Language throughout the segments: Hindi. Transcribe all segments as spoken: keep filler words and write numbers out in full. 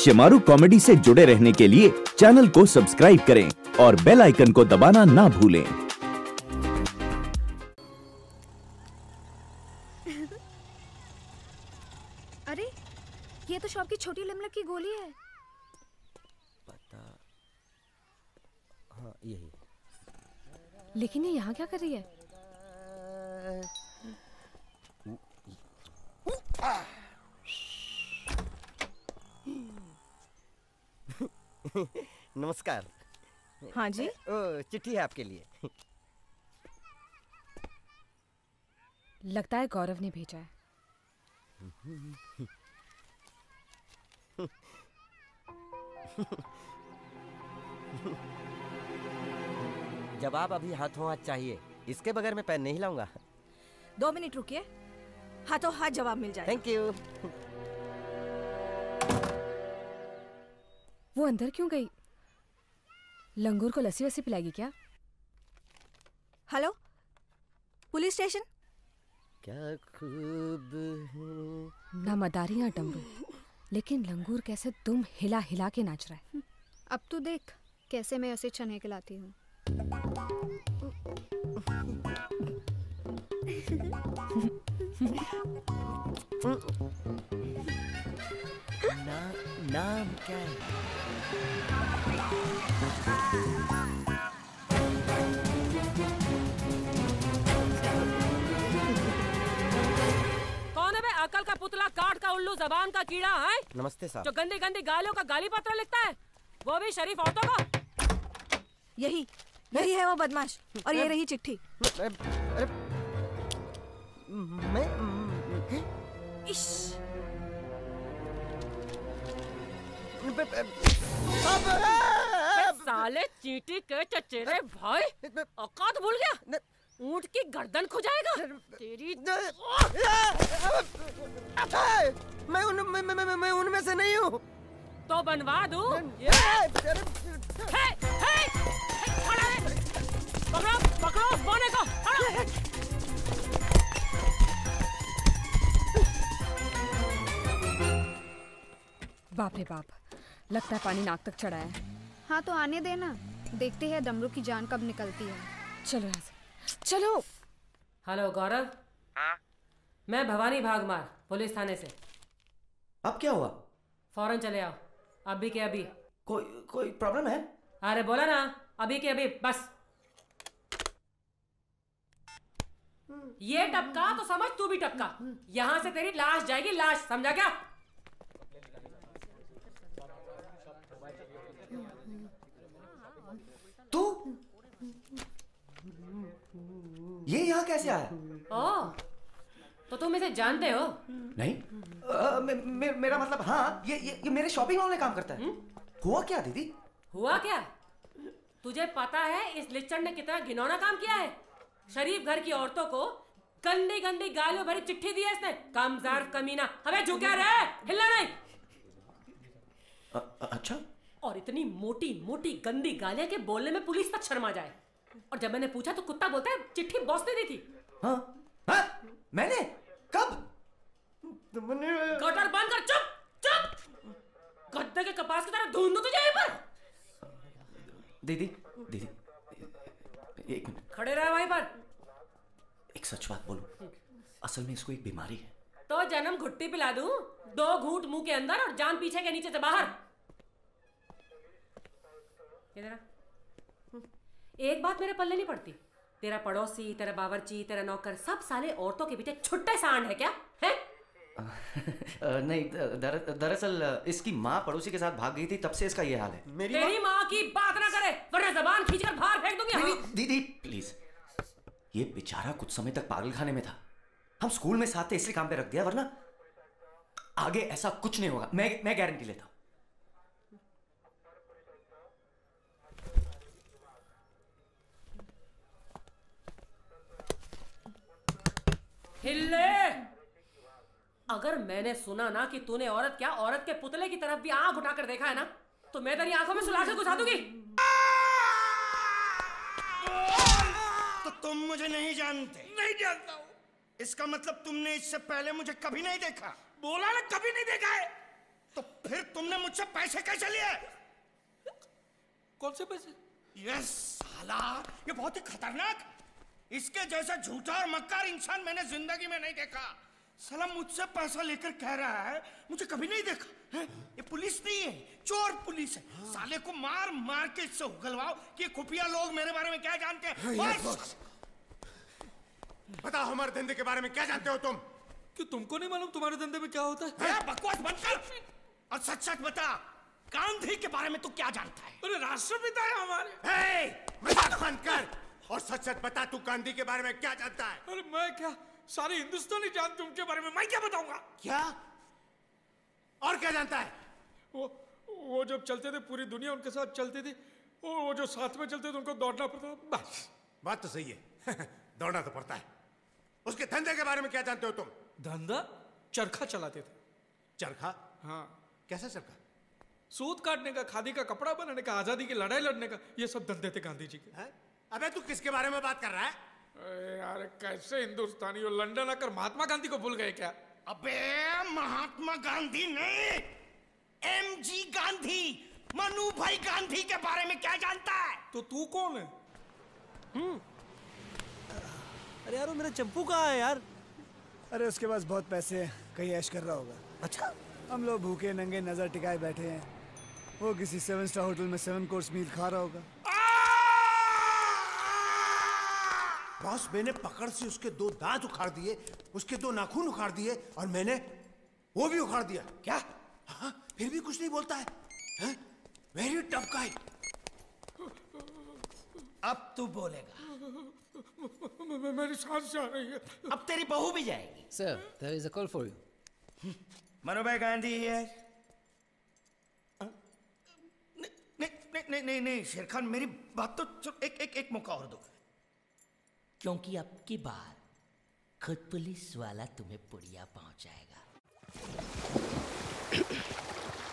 शेमारू कॉमेडी से जुड़े रहने के लिए चैनल को सब्सक्राइब करें और बेल आइकन को दबाना ना भूलें। अरे ये तो शॉप की छोटी लमलक की गोली है। पता हाँ यही। लेकिन ये यहाँ क्या कर रही है? नमस्कार। हाँ जी, चिट्ठी है आपके लिए। लगता है गौरव ने भेजा है। जवाब अभी हाथों हाथ चाहिए, इसके बगैर मैं पेन नहीं लाऊंगा। दो मिनट रुकिए, हाथों हाथ जवाब मिल जाए। Thank you. वो अंदर क्यों गई? लंगूर को लस्सी वस्सी पिलाएगी क्या? Hello police station. क्या खूब है ना मदारियां डमरू, लेकिन लंगूर कैसे तुम हिला हिला के नाच रहा है। अब तो देख कैसे मैं उसे चने खिलाती हूँ। ना, नाम क्या है? अकल का पुतला, काट का उल्लू, जबान का कीड़ा है। नमस्ते साहब। जो गंदी गंदी गालियों का गाली पत्र लिखता है, वो भी शरीफ औरतों को। यही यही है वो बदमाश। और ये रही चिट्ठी। अरे मैं इश साले चींटी के चचेरे भाई, औकात भूल गया। ऊंट की गर्दन खुजाएगा तेरी। मैं उन मैं मैं मैं, मैं उनमें से नहीं हूँ। तो बनवा दूँ। पकड़ो पकड़ो बोने को। बाप रे बाप, लगता है पानी नाक तक चढ़ा है। हाँ तो आने देना, देखते हैं डमरू की जान कब निकलती है। चलो यहाँ से चलो। हेलो गौरव। हाँ? मैं भवानी भागमार, पुलिस थाने से। अब क्या हुआ? फौरन चले आओ, अभी के अभी। कोई कोई प्रॉब्लम है? अरे बोला ना, अभी के अभी बस। ये टपका तो समझ तू भी टपका। यहाँ से तेरी लाश जाएगी, लाश, समझा क्या? तू ये यहाँ कैसे आया? ओ, तो तुम इसे जानते हो? नहीं। आ, मे, मे, मेरा मतलब हाँ, ये, ये, ये मेरे शॉपिंग मॉल में काम करता है। हुँ? हुआ क्या दीदी? हुआ क्या? तुझे पता है इस लिचड़ ने कितना घिनौना काम किया है? शरीफ घर की औरतों को गंदी गंदी गालियों भरी चिट्ठी दी है इसने। कमज़ार कमीना, हमें झुका रहे, हिलना नहीं। अ, अच्छा। और इतनी मोटी मोटी गंदी गालियाँ के बोलने में पुलिस तक शर्मा जाए। और जब मैंने पूछा तो कुत्ता बोलता है चिट्ठी बॉस ने दी थी। हाँ? हाँ? मैंने? कब? तुमने? गटर बंद कर, चुप चुप। गद्दे के कपास की तरह ढूंढ दूं तुझे यहीं पर। दीदी दीदी एक मिनट खड़े रह वहीं पर। एक सच बात बोलूं, असल में इसको एक बीमारी है। तो जन्म घुट्टी पिला दूं, दो घूंट मुंह के अंदर और जान पीछे के नीचे से बाहर। इधर एक बात मेरे पल्ले नहीं पड़ती, तेरा पड़ोसी, तेरा बावर्ची, तेरा नौकर, सब साले औरतों के पीछे छुट्टे सांड है क्या? है? आ, नहीं, दर, दरअसल इसकी माँ पड़ोसी के साथ भाग गई थी, तब से इसका ये हाल है। मेरी तेरी माँ मा की बात ना करे, वरना जबान खींचकर बाहर फेंक दूंगी। दीदी प्लीज, ये बेचारा कुछ समय तक पागल खाने में था, हम स्कूल में साथ थे इसलिए काम पे रख दिया, वरना आगे ऐसा कुछ नहीं होगा, मैं मैं गारंटी लेता हूँ। हिल्ले! अगर मैंने सुना ना कि तूने औरत क्या औरत के पुतले की तरफ भी आंख उठाकर देखा है ना, तो मैं तेरी आंखों में सुलाखा घुसा दूंगी। तो तुम मुझे नहीं जानते? नहीं जानता हूँ। इसका मतलब तुमने इससे पहले मुझे कभी नहीं देखा? बोला ना कभी नहीं देखा है। तो फिर तुमने मुझसे पैसे कैसे लिए? कौन से पैसे? ये साला, ये बहुत ही खतरनाक, इसके जैसा झूठा और मक्कार इंसान मैंने जिंदगी में नहीं देखा। साला मुझसे पैसा लेकर कह रहा है, मुझे कभी नहीं देखा है। ये पुलिस नहीं है, चोर पुलिस है। हाँ। साले को मार मार के इससे उगलवाओ कि खुफिया लोग मेरे बारे में क्या जानते हैं। हाँ, बताओ हमारे धंधे के बारे में क्या जानते हो तुम? क्यों तुमको नहीं मालूम तुम्हारे धंधे में क्या होता है? बकवास बंद कर और सच सच बता, गांधी के बारे में तू क्या जानता है? अरे राष्ट्रपिता है हमारे। मजाक बंद कर और सच सच बता, तू गांधी के बारे में क्या जानता है? अरे मैं क्या, सारे हिंदुस्तानी जानते उनके बारे में, मैं क्या बताऊंगा? क्या और क्या जानता है? वो वो जब चलते थे पूरी दुनिया उनके साथ चलती थी, वो जो साथ में चलते थे उनको दौड़ना पड़ता। बस बात तो सही है, दौड़ना तो पड़ता है। उसके धंधे के बारे में क्या जानते हो तुम? धंधा, चरखा चलाते थे। चरखा? हाँ। कैसा चरखा? सूत काटने का, खादी का कपड़ा बनाने का, आजादी की लड़ाई लड़ने का, ये सब धंधे थे गांधी जी के। है? अबे तू किसके बारे में बात कर रहा है? अरे यार कैसे हिंदुस्तानी हो, लंदन आकर महात्मा गांधी को भूल गए क्या? अबे महात्मा गांधी नहीं, एम जी गांधी, मनु भाई गांधी के बारे में क्या जानता है? तो तू कौन है? हम्म अरे यार मेरा चंपू कहाँ है यार? अरे उसके पास बहुत पैसे हैं, कहीं ऐश कर रहा होगा। अच्छा, हम लोग भूखे नंगे नजर टिकाए बैठे हैं, वो किसी सेवन स्टार होटल में सेवन कोर्स मील खा रहा होगा। बॉस मैंने पकड़ से उसके दो दांत उखाड़ दिए, उसके दो नाखून उखाड़ दिए और मैंने वो भी उखाड़ दिया। क्या? हाँ, फिर भी कुछ नहीं बोलता है। Very tough guy. अब तू बोलेगा। मेरी सांस जा रही है। अब तेरी बहू भी जाएगी। Sir, there is a call for you. Manu भाई गांधी है। नहीं नहीं नहीं नहीं शेर खान, मेरी बात तो एक एक एक मौका और दो, क्योंकि अब की बार खुद पुलिस वाला तुम्हें पुड़िया पहुंचाएगा।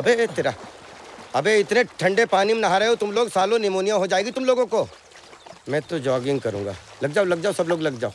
अबे तेरा, अबे इतने ठंडे पानी में नहा रहे हो तुम लोग, सालों निमोनिया हो जाएगी तुम लोगों को। मैं तो जॉगिंग करूंगा। लग जाओ लग जाओ सब लोग लग जाओ।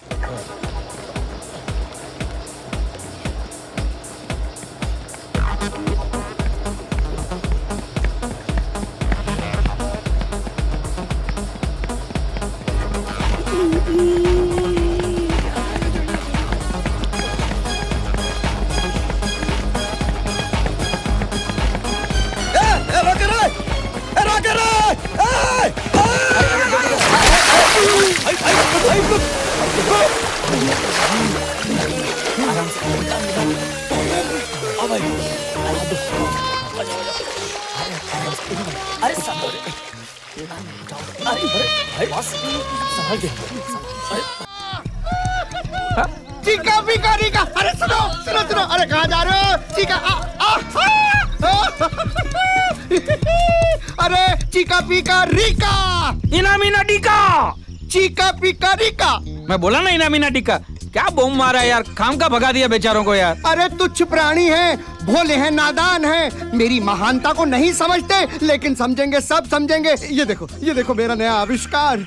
मैं बोला ना इना मीना टीका, क्या बम मारा है यार, खाम का भगा दिया बेचारों को यार। अरे तुच्छ प्राणी है, भोले हैं, नादान हैं, मेरी महानता को नहीं समझते, लेकिन समझेंगे, सब समझेंगे। ये देखो ये देखो मेरा नया आविष्कार,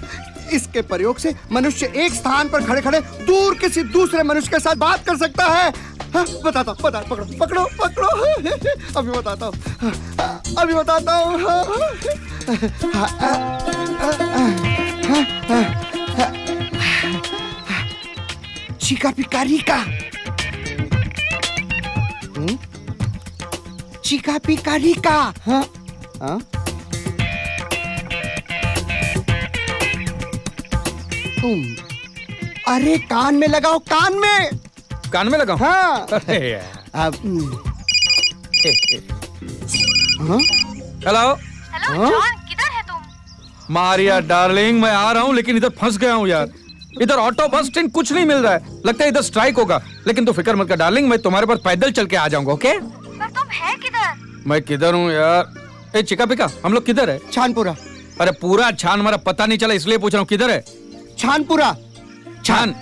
इसके प्रयोग से मनुष्य एक स्थान पर खड़े खड़े दूर किसी दूसरे मनुष्य के साथ बात कर सकता है। हाँ, बताता बता पकड़ो पकड़ो पकड़ो अभी बताता हूँ अभी बताता हूँ चीका पिकारी का, चीका पिकारी का। हाँ हाँ तुम, अरे कान में लगाओ, कान में कान में लगाओ। हाँ अब हेलो हेलो जॉन, किधर है तुम? मारिया डार्लिंग मैं आ रहा हूँ, लेकिन इधर फंस गया हूँ यार। इधर ऑटो बस स्टैंड कुछ नहीं मिल रहा है, लगता है इधर स्ट्राइक होगा, लेकिन तू फिक्र मत कर डार्लिंग, मैं तुम्हारे पास पैदल चल के आ जाऊंगा। ओके पर तुम है किधर? मैं किधर हूँ यार? ए चिका पिका, हम लोग किधर है? छानपुरा। अरे पूरा छान हमारा पता नहीं चला इसलिए पूछ रहा हूँ, किधर है? छानपुरा। छान?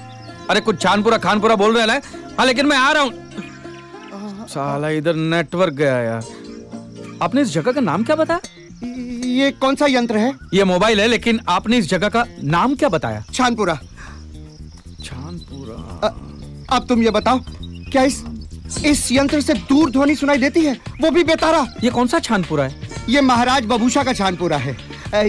अरे कुछ छानपुरा खानपुरा बोल रहे हैं। हाँ लेकिन मैं आ रहा हूँ। साला इधर नेटवर्क गया यार। आपने इस जगह का नाम क्या बताया? ये कौन सा यंत्र है? ये मोबाइल है, लेकिन आपने इस जगह का नाम क्या बताया? छानपुरा। छानपुरा। अब तुम ये बताओ, क्या इस इस यंत्र से दूर ध्वनि सुनाई देती है, वो भी बेतारा। ये कौन सा छानपुरा है? ये महाराज बबूषा का छानपुरा है।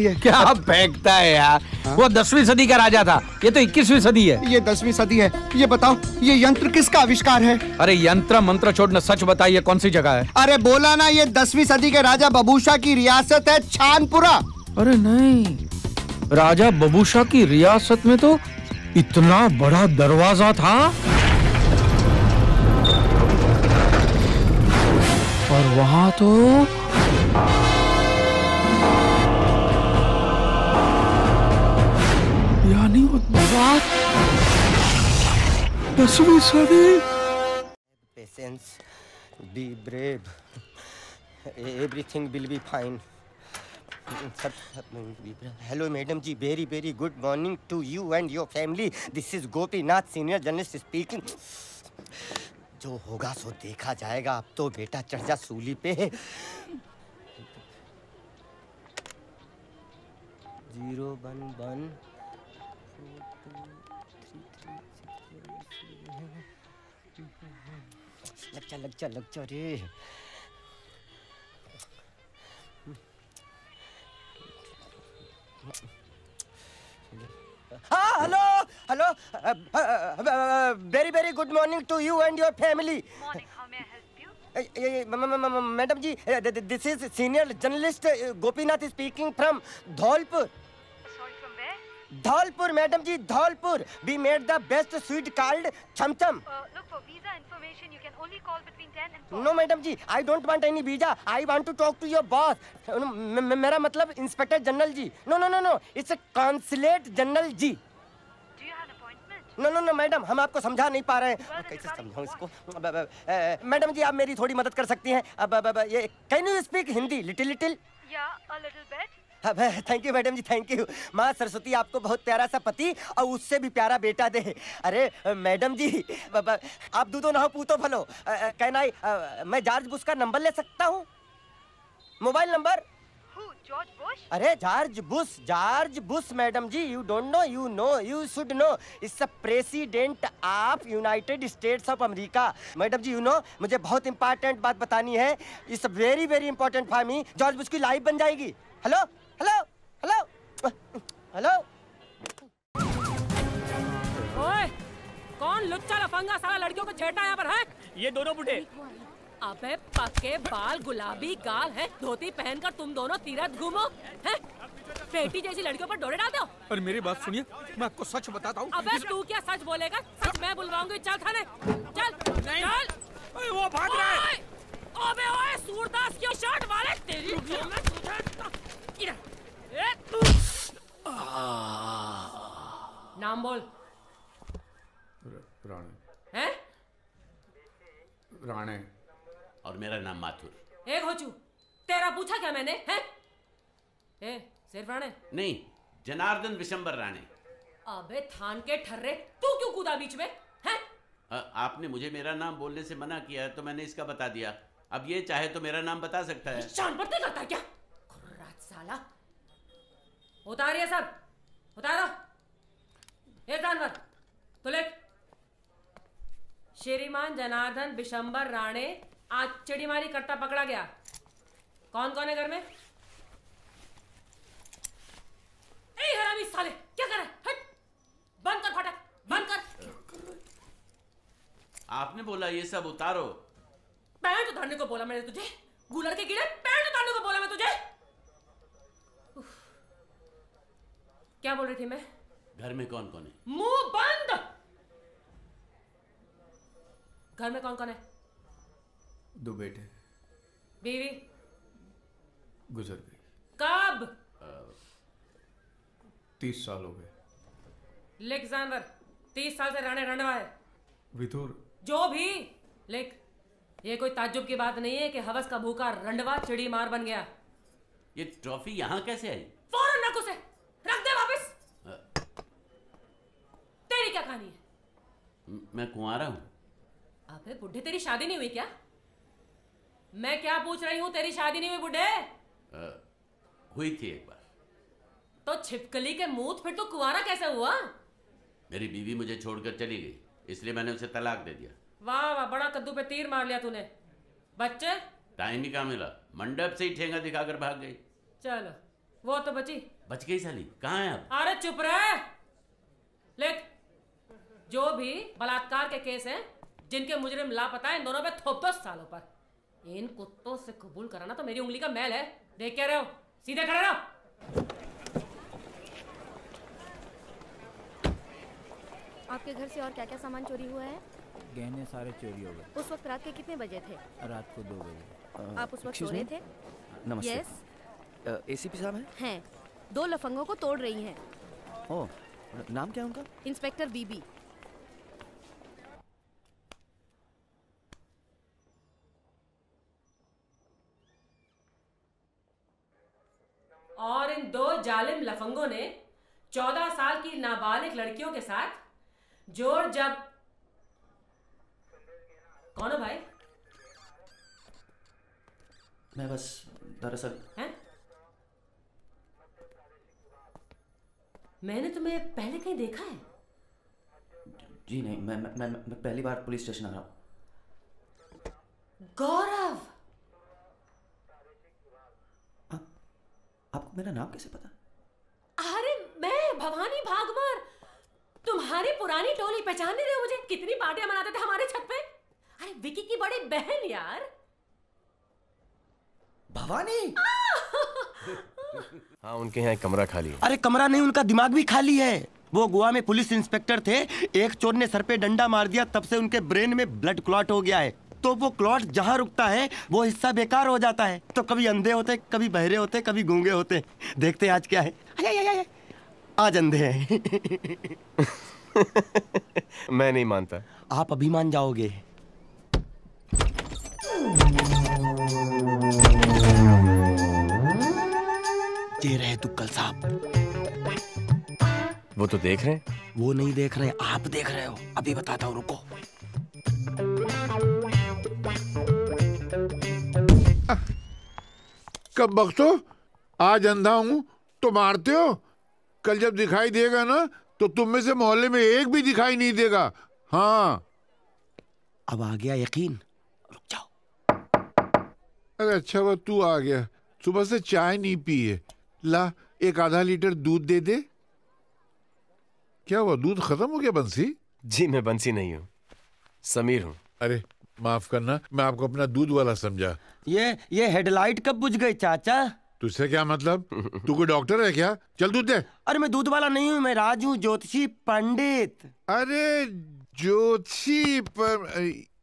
ये क्या फेंकता है यार, हा? वो दसवीं सदी का राजा था, ये तो इक्कीसवीं सदी है। ये दसवीं सदी है। ये बताओ ये यंत्र किसका आविष्कार है? अरे यंत्र मंत्र छोड़ना, सच बताइए ये कौन सी जगह है? अरे बोला ना, ये दसवीं सदी के राजा बबूषा की रियासत है छानपुरा। अरे नहीं, राजा बबूषा की रियासत में तो इतना बड़ा दरवाजा था और वहां तो यानी वो दसवीं सदी। Patience, be brave, everything will be fine. Hello madam ji, very very good morning to you and your family. This is Gopinath senior journalist speaking. जो होगा सो देखा जाएगा, अब तो बेटा चढ़ जा सूली पे। जीरो वन वन लग जा लग जा लग जा रे। हाँ hello hello, very very good morning to you and your family. Madam ji, this is senior journalist Gopinath speaking from Dholpur. Dholpur madam ji, Dholpur. We made the best sweet called cham cham. No madam ji, I don't want any visa, I want to talk to your boss. मेरा मतलब inspector general ji. No no no no, it's a consulate general ji. No no no madam, हम आपको समझा नहीं पा रहे हैं। कैसे समझाऊं इसको? मैडम जी, आप मेरी थोड़ी मदद कर सकती हैं? अब ये can you speak Hindi little little? या a little bit. Thank you madam ji, thank you. माँ सरस्वती आपको बहुत प्यारा सा पति और उससे भी प्यारा बेटा दे। अरे मैडम जी, आप दूधो ना हो पूतो फलो। कहना है, मैं जॉर्ज बुश का नंबर ले सकता हूँ? Mobile number? George Bush? अरे George Bush, George Bush madam ji. You don't know? You know, you should know. It's a president of United States of America. Madam ji, you know, मुझे बहुत इंपॉर्टेंट बात बतानी है। It's very very important for me. George Bush की लाइफ बन जाएगी। Hello hello hello hello. ओए, कौन लुच्चा लफंगा सारा लड़कियों को छेड़ता यहाँ पर है? ये दोनों बुढ़े। अबे पक्के बाल, गुलाबी गाल है, धोती पहनकर तुम दोनों तीरथ घूमो हैं? पेटी जैसी लड़कियों पर डोरे डालते हो। अरे मेरी बात सुनिए, मैं आपको सच बताता हूँ। अबे तू क्या सच बोलेगा? सच मैं बुलवाऊंगी। चल थाने, चल चल। वो भाग रहा है। ओबे ओए सूरदास की शर्ट वाले, तेरी नाम बोल। राणे। हैं? राणे। और मेरा नाम माथुर। एक होचू, तेरा पूछा क्या मैंने? हैं? ए, सिर्फ राणे? नहीं, जनार्दन विश्वंभर राणे। अबे थान के ठर्रे, तू क्यों कूदा बीच में? हैं? आपने मुझे मेरा नाम बोलने से मना किया तो मैंने इसका बता दिया। अब ये चाहे तो मेरा नाम बता सकता है। शान पर नहीं करता क्या साला? उतारिए सब, उतारो ये जानवर। तुले श्रीमान जनार्दन विश्वंभर राणे आज चिड़ीमारी करता पकड़ा गया। कौन कौन है घर में? ए हरामी साले, क्या कर रहा है? हट, बंद कर फटाक, बंद कर। आपने बोला ये सब उतारो। पैंट उतारने को बोला मैंने तुझे, गुलर के कीड़े। पैंट उतारने को बोला मैं तुझे। क्या बोल रही थी मैं? घर में कौन कौन है? मुंह बंद। घर में कौन कौन है? दो बेटे। बीवी? गुजर गई। कब? तीस साल हो गए। लिख जानवर, तीस साल से राणे रंडवा है। विधुर। जो भी लिख। ये कोई ताज्जुब की बात नहीं है कि हवस का भूखा रंडवा चिड़ी मार बन गया। ये ट्रॉफी यहाँ कैसे आई? फौरन रखो से, रख दे वापस। तेरी क्या कहानी है? मैं कुंवारा हूँ। अबे बुढ़े, तेरी शादी नहीं हुई क्या? मैं क्या पूछ रही हूँ, तेरी शादी नहीं हुई बुढ़े? आ, हुई थी एक बार। तो छिपकली के मूत, फिर तो कुंवारा कैसे हुआ? मेरी बीवी मुझे छोड़कर चली गई, इसलिए मैंने उसे तलाक दे दिया। वाह वाह, बड़ा कद्दू पे तीर मार लिया तूने। बच्चे टाइम ही कहाँ मिला, मंडप से ही ठेंगा दिखाकर भाग गई। चलो वो तो बची। बच गई साली, कहाँ है आप? अरे चुप रहे। लेक जो भी बलात्कार के केस हैं, जिनके मुजरिम लापता है, इन दोनों पे थोप दो सालों पर। इन कुत्तों से कबूल कराना तो मेरी उंगली का मैल है। देख क्या रहे हो, सीधे खड़े रहो। आपके घर से और क्या क्या सामान चोरी हुआ है? गहने सारे चोरी हो गए। उस वक्त रात के कितने बजे थे? रात को दो बजे। आप उस वक्त सो रहे थे? नमस्ते। यस। एसीपी साहब हैं? हैं। दो लफंगों को तोड़ रही हैं। ओह, नाम क्या है उनका? इंस्पेक्टर बीबी। और इन दो जालिम लफंगों ने चौदह साल की नाबालिग लड़कियों के साथ जोड़ जब। कौन हो भाई? मैं बस दरअसल। हैं? मैंने तुम्हें पहले कहीं देखा है? जी नहीं, मैं मैं, मैं, मैं पहली बार पुलिस स्टेशन आ रहा हूँ। गौरव, आ, आपको मेरा नाम कैसे पता? अरे मैं भवानी भागमार, तुम्हारी पुरानी टोली। पहचान नहीं रहे हो मुझे? कितनी पार्टियां मनाते थे हमारे छत पे। अरे विकी की बड़ी बहन यार। भवानी। हाँ, उनके यहाँ कमरा खाली है। अरे कमरा नहीं, उनका दिमाग भी खाली है। वो गोवा में पुलिस इंस्पेक्टर थे, एक चोर ने सर पे डंडा मार दिया, तब से उनके ब्रेन में ब्लड क्लॉट हो गया है। तो वो क्लॉट जहाँ रुकता है वो हिस्सा बेकार हो जाता है। तो कभी अंधे होते, कभी बहरे होते, कभी गूंगे होते। देखते आज क्या है। आया, आया, आया। आज अंधे हैं। मैं नहीं मानता। आप अभी मान जाओगे। दे रहे दुक्कल साहब। वो तो देख रहे हैं। वो नहीं देख रहे, आप देख रहे हो। अभी बताता हूँ, रुको। कब बख्शो, आज अंधा हूँ तो मारते हो, कल जब दिखाई देगा ना तो तुम में से मोहल्ले में एक भी दिखाई नहीं देगा। हाँ, अब आ गया यकीन। रुक जाओ। अरे अच्छा हुआ तू आ गया, सुबह से चाय नहीं पी है। ला एक आधा लीटर दूध दे दे। क्या हुआ, दूध खत्म हो गया बंसी? जी मैं बंसी नहीं हूँ, समीर हूँ। अरे माफ करना, मैं आपको अपना दूध वाला समझा। ये ये हेडलाइट कब बुझ गई चाचा? तुझसे क्या मतलब, तू कोई डॉक्टर है क्या? चल दूध दे। अरे मैं दूध वाला नहीं हूँ, मैं राज हूँ, ज्योतिषी पंडित। अरे ज्योतिषी पर...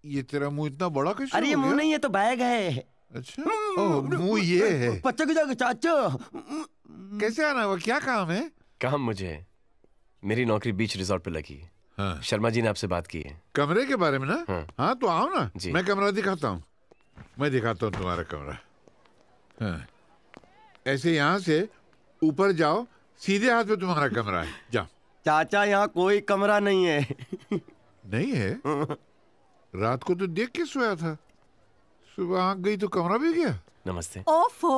ये तेरा मुँह इतना बड़ा कैसे? अरे ये मुँह नहीं है तो बैग है। अच्छा, मुँह ये है। पच्चा की जगह चाचा। कैसे आना हुआ, क्या काम है? काम मुझे है, मेरी नौकरी बीच रिजॉर्ट पे लगी है। हाँ। शर्मा जी ने आपसे बात की है कमरे के बारे में ना? हाँ, हाँ तो आओ ना जी। मैं कमरा दिखाता हूँ, मैं दिखाता हूँ तुम्हारा कमरा। हाँ। ऐसे यहाँ से ऊपर जाओ, सीधे हाथ पे तुम्हारा कमरा है। जाओ। चाचा यहाँ कोई कमरा नहीं है। नहीं है? रात को तो देख के सोया था, सुबह आँख गई तो कमरा भी गया। नमस्ते। ओफो,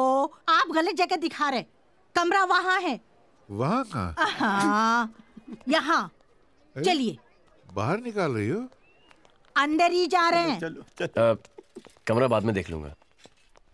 आप गलत जगह दिखा रहे, कमरा वहाँ है। वहाँ कहाँ? यहाँ। चलिए। बाहर निकाल रही हो? अंदर ही जा रहे हैं। चलो, चलो। आ, कमरा बाद में देख लूंगा,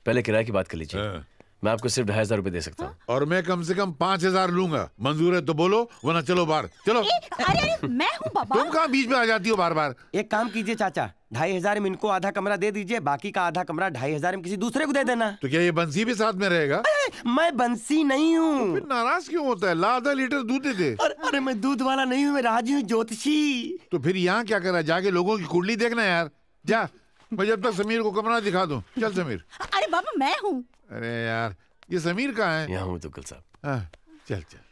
पहले किराए की बात कर लीजिए। मैं आपको सिर्फ ढाई हजार रूपए दे सकता हूँ। और मैं कम से कम पाँच हजार लूंगा। मंजूर है तो बोलो, वरना चलो बाहर चलो। ए, अरे, अरे, मैं हूँ बाबा। तुम कहाँ बीच में आ जाती हो बार बार? एक काम कीजिए चाचा, ढाई हजार में इनको आधा कमरा दे दीजिए, बाकी का आधा कमरा ढाई हजार में किसी दूसरे को दे देना। तो क्या ये बंसी भी साथ में रहेगा? मैं बंसी नहीं हूँ। तो नाराज क्यों होता है? ला आधा लीटर दूध दे दे। अरे मैं दूध वाला नहीं हूँ, मैं राजी हूँ, ज्योतिषी। तो फिर यहाँ क्या करा, जाके लोगों की कुंडली देखना यार। जा, मैं जब तक समीर को कमरा दिखा दूँ। चल समीर। अरे बाबा मैं हूँ। अरे यार, ये समीर कहाँ है? यहाँ हूँ दुक्कल साहब। चल चल।